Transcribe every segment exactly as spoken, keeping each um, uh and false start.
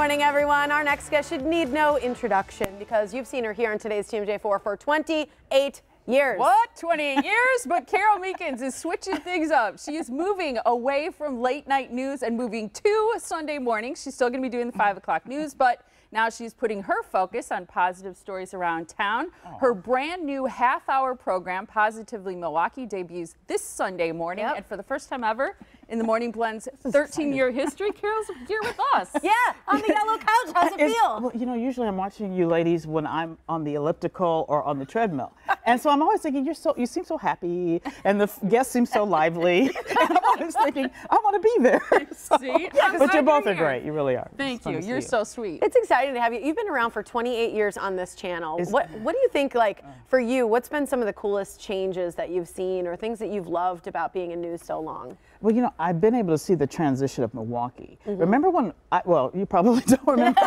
morning, everyone. Our next guest should need no introduction because you've seen her here on today's T M J four for twenty-eight years. What? twenty-eight years? But Carole Meekins is switching things up. She is moving away from late night news and moving to Sunday mornings. She's still going to be doing the five o'clock news, but now she's putting her focus on positive stories around town. Her brand new half-hour program, Positively Milwaukee, debuts this Sunday morning. Yep. And for the first time ever, In the Morning Blend's thirteen-year history, Carole's here with us. Yeah, on the yellow couch. How's it it's, feel? Well, you know, usually I'm watching you ladies when I'm on the elliptical or on the treadmill. And so I'm always thinking, you're so, you seem so happy, and the guests seem so lively. And I'm always thinking, I want to be there. So, see? Yeah, but you both are great. You really are. Thank you. You're so you. sweet. It's exciting to have you. You've been around for twenty-eight years on this channel. Is, what What do you think, like, for you, what's been some of the coolest changes that you've seen or things that you've loved about being in news so long? Well, you know, I've been able to see the transition of Milwaukee. Mm-hmm. Remember when, I, well, you probably don't remember.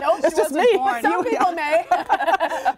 No, it's just me. Born. Some you, people may.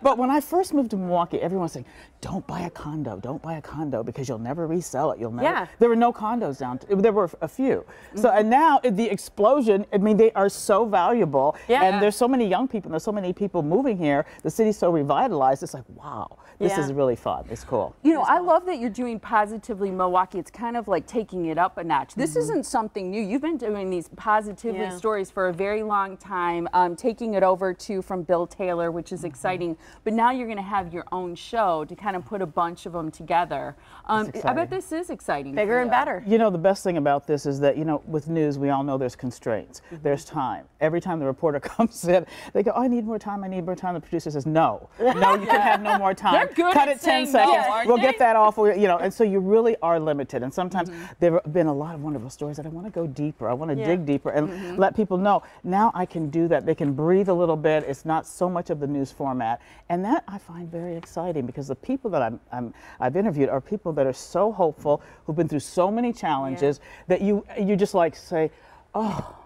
But when I first moved to Milwaukee, everyone's saying, don't buy a condo, don't buy a condo because you'll never resell it. You'll never. Yeah. There were no condos down, there were a few. Mm-hmm. So, and now the explosion, I mean, they are so valuable. Yeah. And there's so many young people, and there's so many people moving here. The city's so revitalized. It's like, wow, this yeah. is really fun. It's cool. You know, it's I cool. love that you're doing Positively Milwaukee. It's kind of like taking it up a notch. This mm-hmm. isn't something new. You've been doing these Positively yeah. stories for a very long time. Um, taking it over to from Bill Taylor, which is exciting, but now you're going to have your own show to kind of put a bunch of them together. Um, I bet this is exciting. Bigger and better. You know, the best thing about this is that, you know, with news, we all know there's constraints. Mm-hmm. There's time. Every time the reporter comes in, they go, oh, I need more time, I need more time. The producer says, no, no, you yeah. can have no more time. They're good Cut at it ten seconds. No, we'll they? get that off. You know, and so you really are limited. And sometimes mm-hmm. there have been a lot of wonderful stories that I want to go deeper. I want to yeah. dig deeper and mm-hmm. let people know. Now I can do that. They can breathe a little bit. It's not so much of the news format, and that I find very exciting because the people that I'm, I'm I've interviewed are people that are so hopeful, who've been through so many challenges yeah. that you you just like say, oh,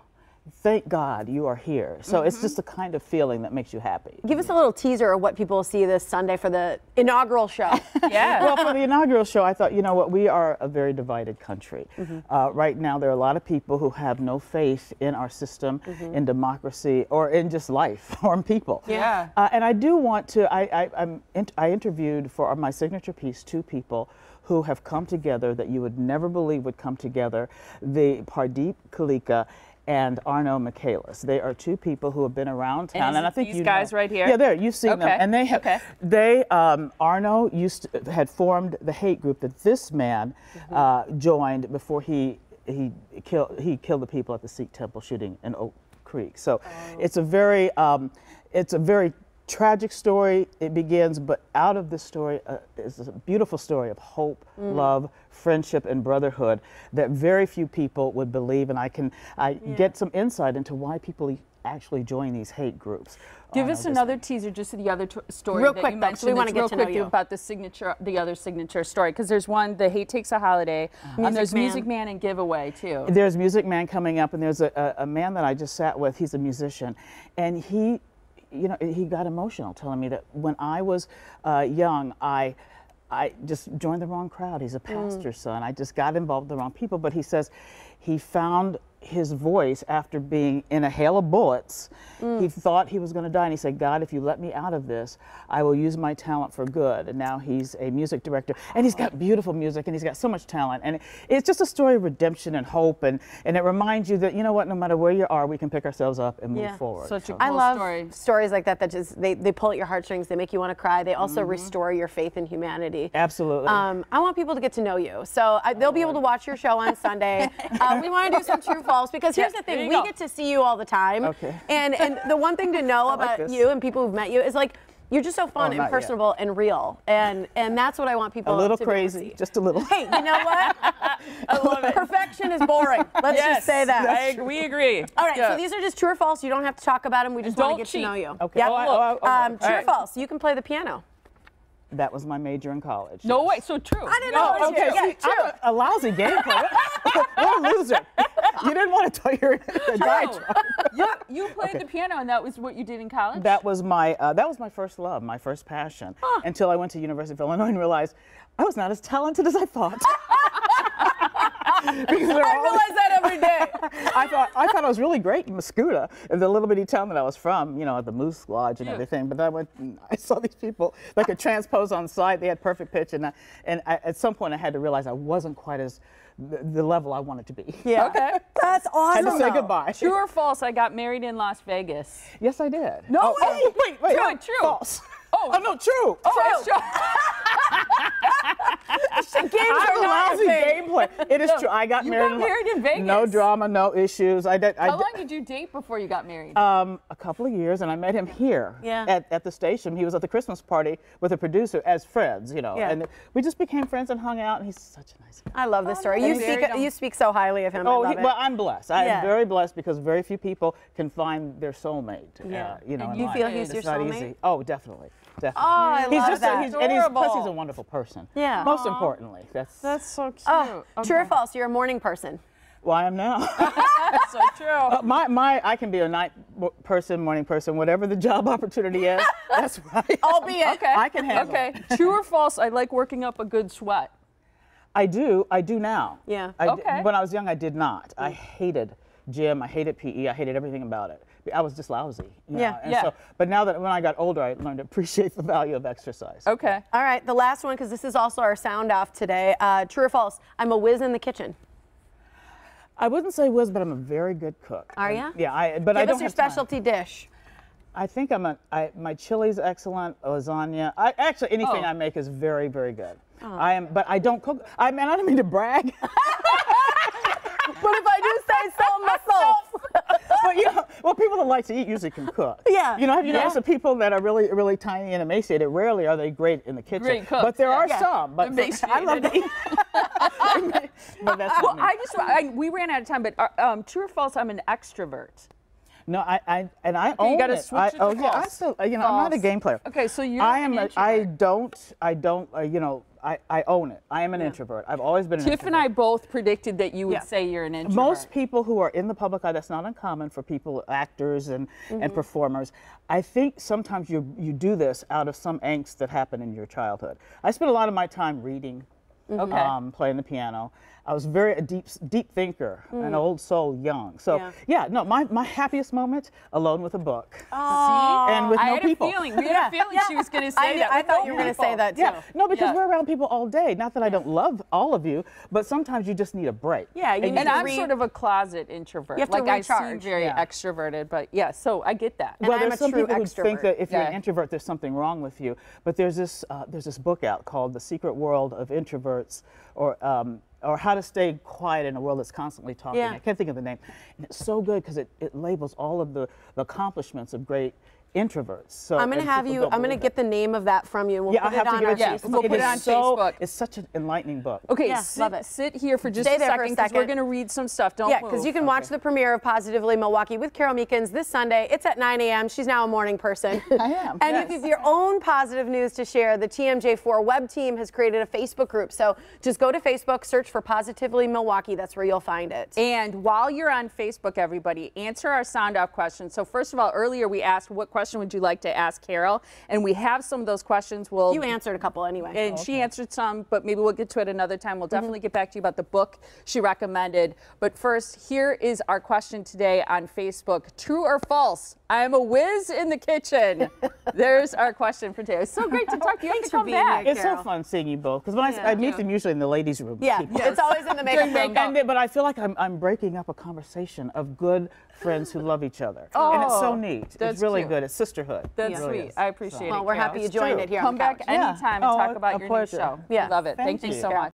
thank God you are here. So mm-hmm. it's just the kind of feeling that makes you happy. Give us a little teaser of what people see this Sunday for the inaugural show. Yeah. Well, for the inaugural show, I thought, you know what, we are a very divided country. Mm-hmm. uh, right now, there are a lot of people who have no faith in our system, mm-hmm. in democracy, or in just life, or in people. Yeah. Uh, and I do want to, I, I, I'm in, I interviewed for my signature piece two people who have come together that you would never believe would come together, the Pardeep Kalika and Arno Michaelis. They are two people who have been around town, and, and I think these you guys know. right here. Yeah, there you've seen okay. them, and they have. Okay. They um, Arno used to, had formed the hate group that this man mm-hmm. uh, joined before he he killed he killed the people at the Sikh temple shooting in Oak Creek. So oh. it's a very um, it's a very tragic story. It begins, but out of this story uh, is a beautiful story of hope, mm. love, friendship, and brotherhood that very few people would believe. And I can I yeah. get some insight into why people actually join these hate groups. Give oh, us no, another teaser just to the other t story real that quick, you mentioned. We want to get real to quick know you. about the signature, the other signature story, because there's one, the Hate Takes a Holiday, uh-huh. and there's Man. Music Man and Giveaway too. There's Music Man coming up, and there's a, a, a man that I just sat with. He's a musician, and he. You know, he got emotional telling me that when I was uh, young, I I just joined the wrong crowd. He's a pastor's mm. son. I just got involved with the wrong people. But he says he found his voice after being in a hail of bullets. Mm. He thought he was going to die. And he said, God, if you let me out of this, I will use my talent for good. And now he's a music director. And he's got beautiful music, and he's got so much talent. And it's just a story of redemption and hope. And, and it reminds you that, you know what, no matter where you are, we can pick ourselves up and move yeah. forward. Such a cool I love story. stories like that that just, they, they pull at your heartstrings. They make you want to cry. They also mm-hmm. restore your faith in humanity. Absolutely. Um, I want people to get to know you. So I, they'll be able to watch your show on Sunday. uh, we want to do some true false. Because here's yeah, the thing, we go. get to see you all the time, okay. and and the one thing to know about like you and people who've met you is like you're just so fun oh, and personable yet. and real, and and that's what I want people. A little to crazy, just a little. Hey, you know what? I love it. Perfection is boring. Let's yes, just say that. I, we agree. All right, yeah. so these are just true or false. You don't have to talk about them. We just don't want to get cheat. to know you. Okay. Yep. Oh, oh, oh, um, true right. or false? You can play the piano. That was my major in college. No yes. way. So true. I didn't know. Oh, okay. Yeah, so, true. A, a lousy game player. What a loser. You didn't want to tell your guy. You, you played okay. the piano, and that was what you did in college? That was my uh, that was my first love, my first passion, huh. until I went to University of Illinois and realized I was not as talented as I thought. Because I all, realize that every day. I thought I thought I was really great in Muscoota, the little bitty town that I was from, you know, at the Moose Lodge and yeah. everything. But then I went, and I saw these people that could transpose on site. They had perfect pitch, and I, and I, at some point I had to realize I wasn't quite as the, the level I wanted to be. Yeah. Okay. That's awesome. I had to say goodbye. True or false? I got married in Las Vegas. Yes, I did. No oh, way. Oh, wait, wait. True. No, true. False. Oh. Oh, no, true. Oh, true. Games I'm a lousy game player. It is no, true. I got you married, got married in, in Vegas. No drama, no issues. I did. I How did, long did you date before you got married? Um, a couple of years, and I met him here yeah. at, at the station. He was at the Christmas party with a producer as friends, you know. Yeah. And we just became friends and hung out. And he's such a nice guy. I love this story. Oh, you speak him. you speak so highly of him. Oh, I love he, it. Well, I'm blessed. I yeah. am very blessed because very few people can find their soulmate. Yeah. Uh, you know, and you feel life. he's it's your soulmate? Not easy. Oh, definitely. Definitely. Oh, I he's love just that. A, he's, and he's, plus, he's a wonderful person. Yeah. Most Aww. importantly, that's that's so cute. Oh, okay. True or false? You're a morning person. Well, I am now. That's so true. Uh, my my, I can be a night person, morning person, whatever the job opportunity is. That's right. I'll be okay. I can handle. Okay. It. True or false? I like working up a good sweat. I do. I do now. Yeah. I okay. Did, when I was young, I did not. Mm. I hated gym. I hated P E. I hated everything about it. I was just lousy. You yeah. know? And yeah. So, but now that when I got older, I learned to appreciate the value of exercise. Okay. All right. The last one, because this is also our sound off today. Uh, true or false? I'm a whiz in the kitchen. I wouldn't say whiz, but I'm a very good cook. Are you? Yeah. I. But Give I don't us your have specialty time. dish. I think I'm a. I, my chili's excellent. Lasagna. I actually anything oh. I make is very very good. Oh. I am. But I don't cook. I mean, I don't mean to brag. But if I do say so myself. Well, you know, well, people that like to eat usually can cook. Yeah. You know, have you yeah. noticed the people that are really, really tiny and emaciated, rarely are they great in the kitchen. Great cooks. But there yeah. are yeah. some. But I love to eat. But that's well, I just, I, we ran out of time, but um, true or false, I'm an extrovert. No, I, I and I okay, own you gotta it. Switch I, it to oh, yeah, I still, you know, false. I'm not a game player. Okay, so you're I am. An a, I don't. I don't. Uh, you know, I, I own it. I am an yeah. introvert. I've always been. An Tiff introvert. and I both predicted that you would yeah. say you're an introvert. Most people who are in the public eye, that's not uncommon for people, actors and mm-hmm. and performers. I think sometimes you you do this out of some angst that happened in your childhood. I spent a lot of my time reading. Mm-hmm. um, playing the piano. I was very a deep deep thinker, mm. an old soul, young. So yeah, yeah no, my, my happiest moment, alone with a book. Oh, and with I no had people. I had a feeling. We yeah. had a feeling yeah. she was going to say I, that. I thought no you were going to say that too. Yeah. No, because yeah. we're around people all day. Not that I don't love all of you, but sometimes you just need a break. Yeah, you and, need and to I'm sort of a closet introvert. You have to like recharge. I seem very yeah. extroverted, but yeah, so I get that. And well, I'm there's a some true people extrovert. who think that if yeah. you're an introvert, there's something wrong with you. But there's this uh, there's this book out called The Secret World of Introverts. Or, um, or how to stay quiet in a world that's constantly talking. Yeah. I can't think of the name. And it's so good because it, it labels all of the, the accomplishments of great introverts. So I'm going to have you, I'm going to get the name of that from you. And we'll yeah, put I have it to on our yeah. We'll it put it on so, Facebook. It's such an enlightening book. Okay, yeah, sit, love it. sit here for just Stay a second because we're going to read some stuff. Don't yeah, move. Yeah, because you can okay. watch the premiere of Positively Milwaukee with Carole Meekins this Sunday. It's at nine A M She's now a morning person. I am. And yes. if you have your own positive news to share, the T M J four web team has created a Facebook group. So just go to Facebook, search for Positively Milwaukee. That's where you'll find it. And while you're on Facebook, everybody, answer our sound off questions. So first of all, earlier we asked what questions would you like to ask Carole? And we have some of those questions. We'll you answered a couple anyway. And oh, okay. she answered some, but maybe we'll get to it another time. We'll definitely mm-hmm. get back to you about the book she recommended. But first, here is our question today on Facebook. True or false? I'm a whiz in the kitchen. There's our question for today. It's so great to talk to you. Thanks for being back. Here, it's so fun seeing you both. Because when yeah, I, I meet yeah. them usually in the ladies' room. Yeah, yes. It's always in the makeup room. And they, but I feel like I'm, I'm breaking up a conversation of good friends who love each other. Oh, and it's so neat. That's it's really cute. good. It's sisterhood. That's yeah. sweet. I appreciate so. it. Well, we're Carole. happy you joined it here. Come on back couch. anytime yeah. and oh, talk about your pleasure. new show. Yeah. Love it. Thank, Thank you so much.